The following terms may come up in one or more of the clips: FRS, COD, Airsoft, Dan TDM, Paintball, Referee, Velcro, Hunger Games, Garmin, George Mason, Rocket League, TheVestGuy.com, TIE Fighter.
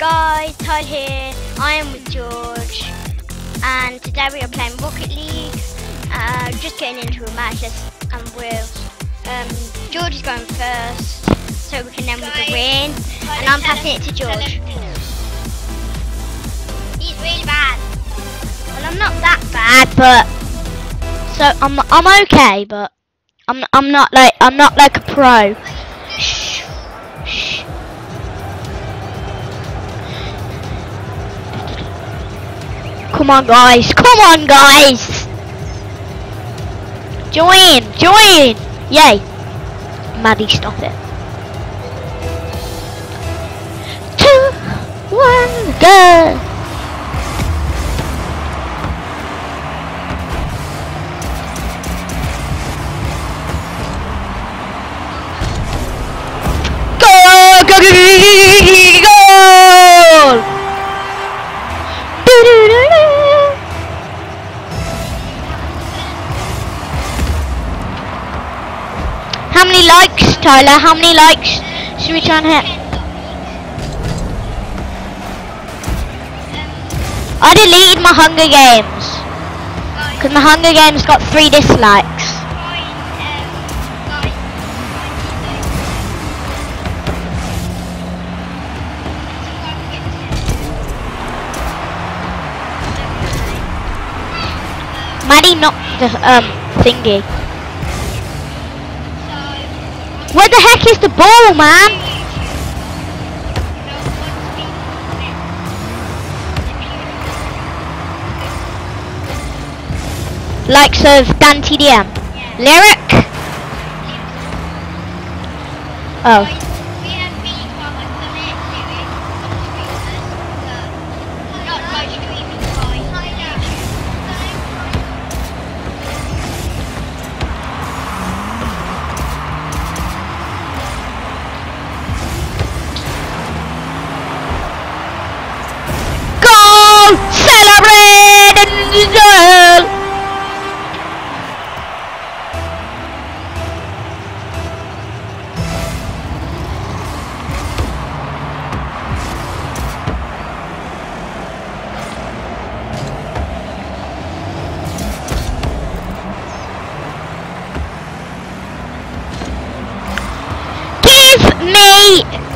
guys, Todd here. I am with George, and today we are playing Rocket League. Just getting into a match, and George is going first, so we can end with the win. And I'm passing it to George. He's really bad. Well, I'm not that bad, but so I'm okay, but I'm not like a pro. Come on, guys. Come on, guys. Join. Join. Yay. Maddie, stop it. 2, 1, go. Goal. Goal. Do-do-do-do. How many likes, Tyler? How many likes should we try and hit? I deleted my Hunger Games because my Hunger Games got 3 dislikes. Maddie knocked the thingy. Where the heck is the ball, man? Likes of Dan TDM. Yeah. Lyric? Oh.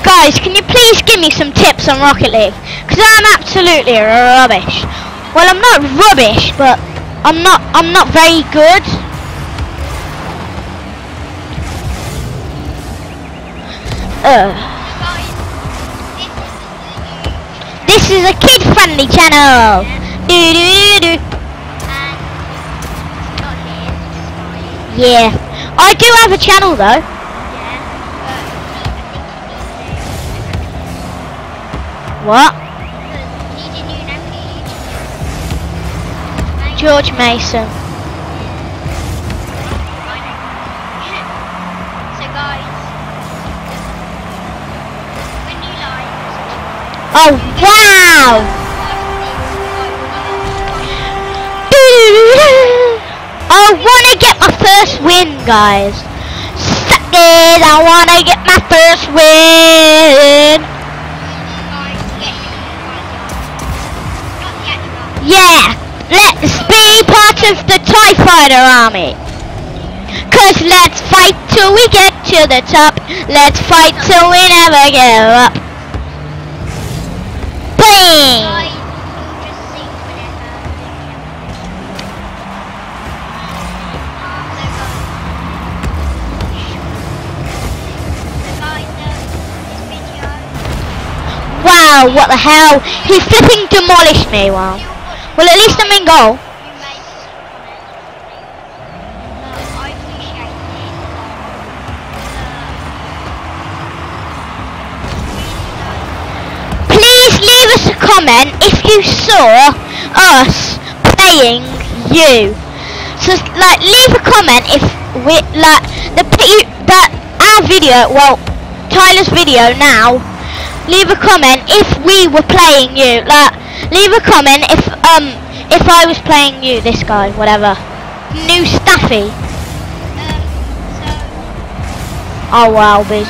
Guys, can you please give me some tips on Rocket League? Because I'm absolutely rubbish. Well, I'm not rubbish, but I'm not very good. This is a kid-friendly channel. Do-do-do-do. Yeah, I do have a channel though. What? George Mason. So guys, when you like. Oh wow! I wanna get my first win, guys. Suck it! I wanna get my first win. Yeah, let's be part of the TIE Fighter army. Cause let's fight till we get to the top. Let's fight till we never give up. Bang! Wow, what the hell? He flipping demolished me, wow. Well, at least I'm in goal. Please leave us a comment if you saw us playing you. So, like, leave a comment if we like our video. Well, Tyler's video now. Leave a comment if we were playing you. Like. Leave a comment if I was playing you, this guy, whatever. New Staffy. Oh wow, bees.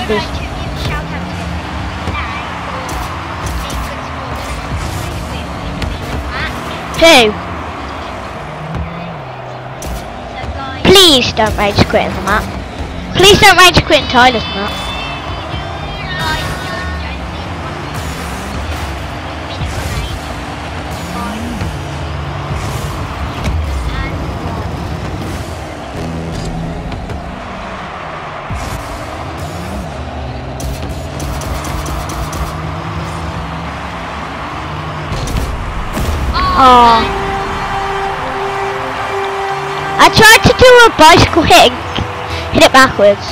do. Please don't rage quit on that. Please don't rage quit on Tyler's map. Oh. I tried to do a bicycle hit it backwards.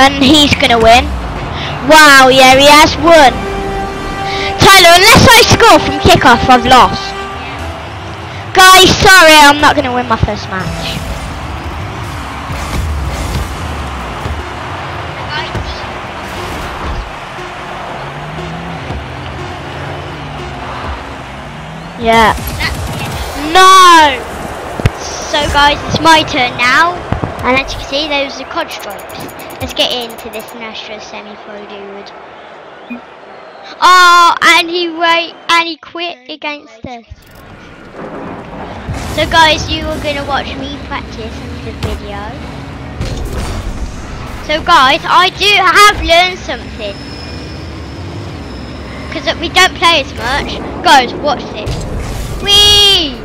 And he's gonna win. Wow, yeah, he has won. Tyler, unless I score from kickoff, I've lost. Guys, sorry, I'm not gonna win my first match. Yeah. No! So guys, it's my turn now. And as you can see, those are COD stripes. Let's get into this Nashra semi-pro dude. Oh, and he quit against us. So guys, you are gonna watch me practice the video. So guys, I do have learned something. Cause we don't play as much. Guys, watch this. Whee!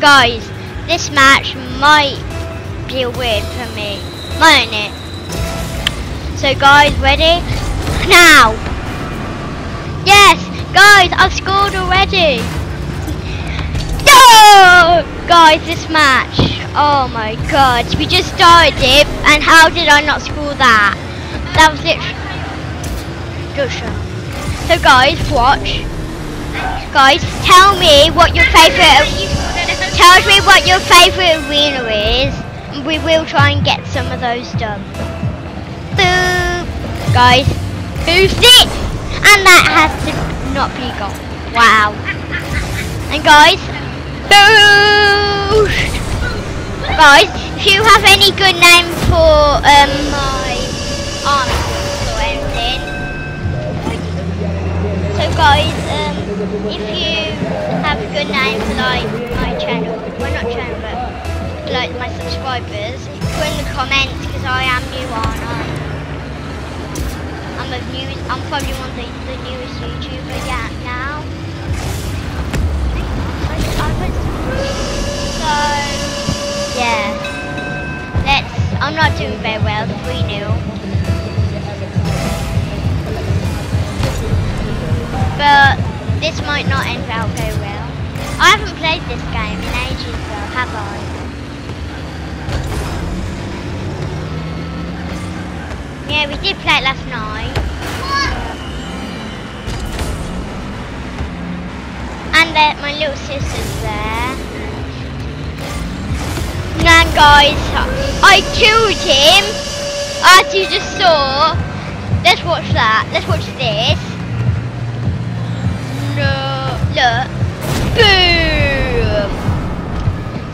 Guys, this match might be weird for me, mightn't it? So guys, ready? Now! Yes! Guys, I've scored already! No! Guys, this match, oh my god, we just started it, and how did I not score that? That was literally... Good shot. So guys, watch. Guys, tell me what your favourite... Tell me what your favourite arena is, and we will try and get some of those done. Boop. Guys, who's this? And that has to not be gone. Wow. And guys, boo! Guys, if you have any good name for my army or anything. So guys, if you have a good name for like my channel, well not channel but like my subscribers, put in the comments because I am new aren't I? I'm probably one of the newest YouTuber yet now. So yeah. I'm not doing very well, 3-0. But this might not end out very well. I haven't played this game in ages though, have I? Yeah, we did play it last night. And my little sister's there. And guys, I killed him! As you just saw. Let's watch that. Let's watch this. Look. Boom!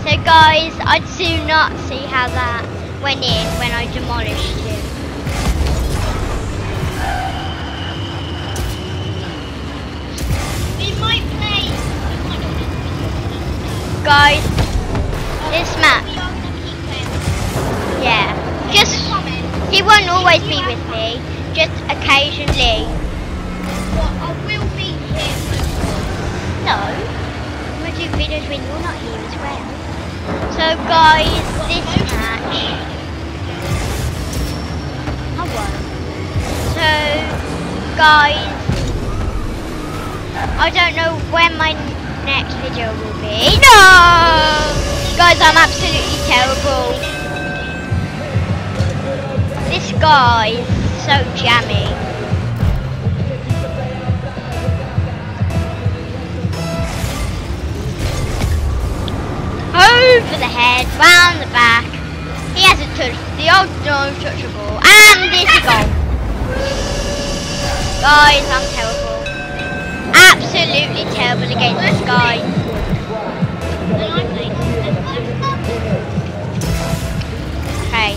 So guys, I do not see how that went in when I demolished it. We might play. Guys, this map. Yeah. Just, he won't always be with me. Just occasionally. No, I'm going to do videos when you're not here as well. So guys, this match, I won. So, guys, I don't know when my next video will be. No! Guys, I'm absolutely terrible. This guy is so jammy. Over the head, round the back. He hasn't touched the old non-touchable. And it's a goal. Guys, I'm terrible. Absolutely terrible against this guy. Okay.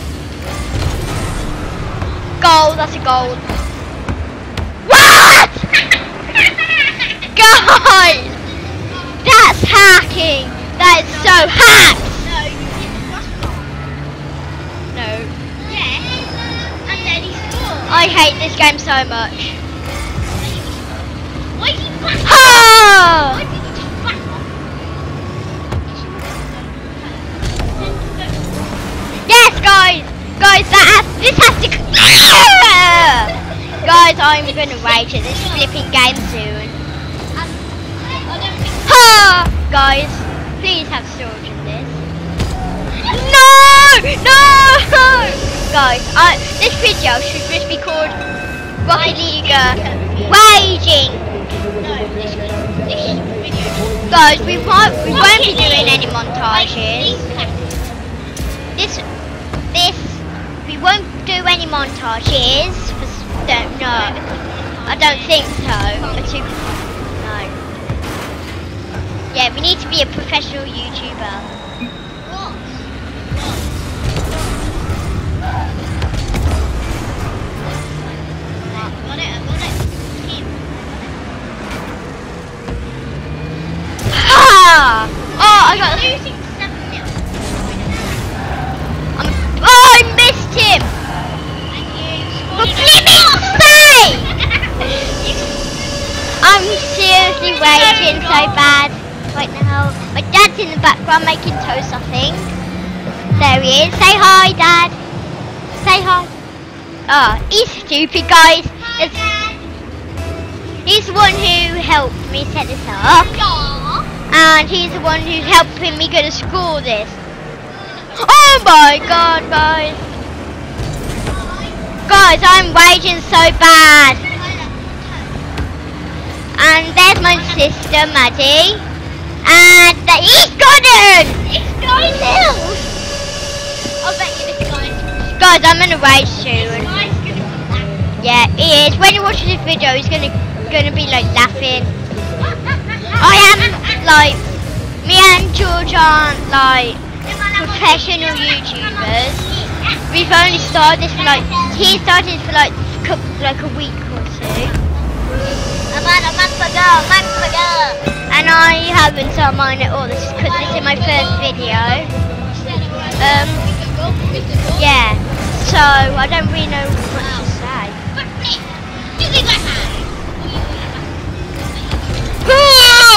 Goal, that's a goal. What? Guys! That's hacking. That is so hacked. I hate this game so much. Why did you back off? Oh! Why did you just back off? Yes, guys! Guys, this has to... Guys, I'm gonna rage at this flipping game soon. Ha! Guys, please have storage in this. No! No! Guys, this video should just be called Rocket League Raging. No, this video. Guys, we won't be doing any montages. We won't do any montages. Don't know. I don't think so. No. Yeah, we need to be a professional YouTuber. Oh, I got losing 7-0. I missed him. For flipping sake! I'm seriously raging so bad right now. My dad's in the background making toast, I think. There he is. Say hi, Dad. Say hi. Oh, he's stupid, guys. Hi, Dad. He's the one who helped me set this up. And he's the one who's helping me go to school this. Oh my god, guys. Guys, I'm raging so bad. And there's my sister, Maddie. And he's got him! It's going ill! I'll bet you this guy's... Guys, I'm gonna rage soon. This guy's gonna come back. Yeah, he is. When you're watching this video, he's gonna be like laughing. I am... Like, me and George aren't like professional YouTubers. We've only started this for like, he started for like a week or two. And I haven't started mine at all. This is my first video. Yeah, so I don't really know what to say.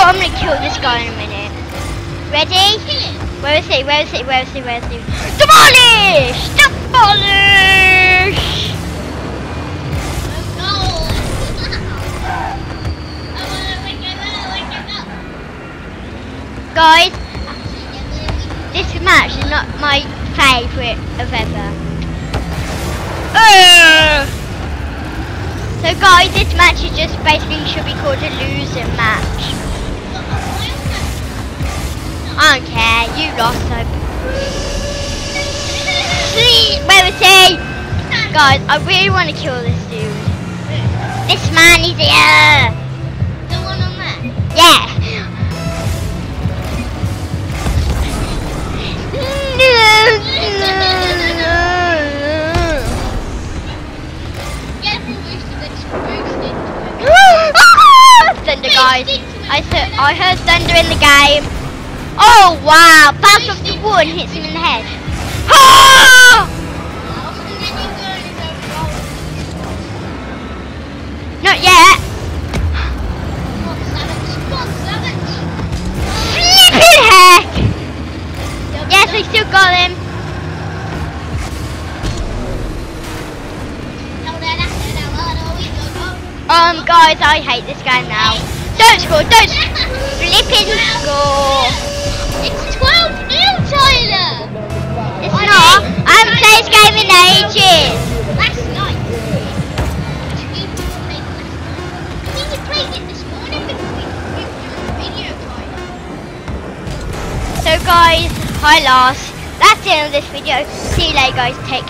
I'm gonna kill this guy in a minute. Ready? Where is he? Where is he? Where is he? Where is he? Demolish! Demolish! Guys, this match is not my favourite of ever. So guys, this match is just basically should be called a loser match. I don't care, you lost hope. Please, where is he? Guys, I really want to kill this dude. This man is here. The one on that? Yeah. Thunder, guys. I heard thunder in the game. Oh wow, bounce off the wall and hits him in the head. Ah! Not yet. Flippin' heck! Yes, I still got him. Guys, I hate this game now. Don't score, don't flipping score. It's 12-0, Tyler. It's not. I haven't played this game in ages. Last night. We played it this morning because we did a video time. So guys, I lost. That's the end of this video. See you later guys, take care.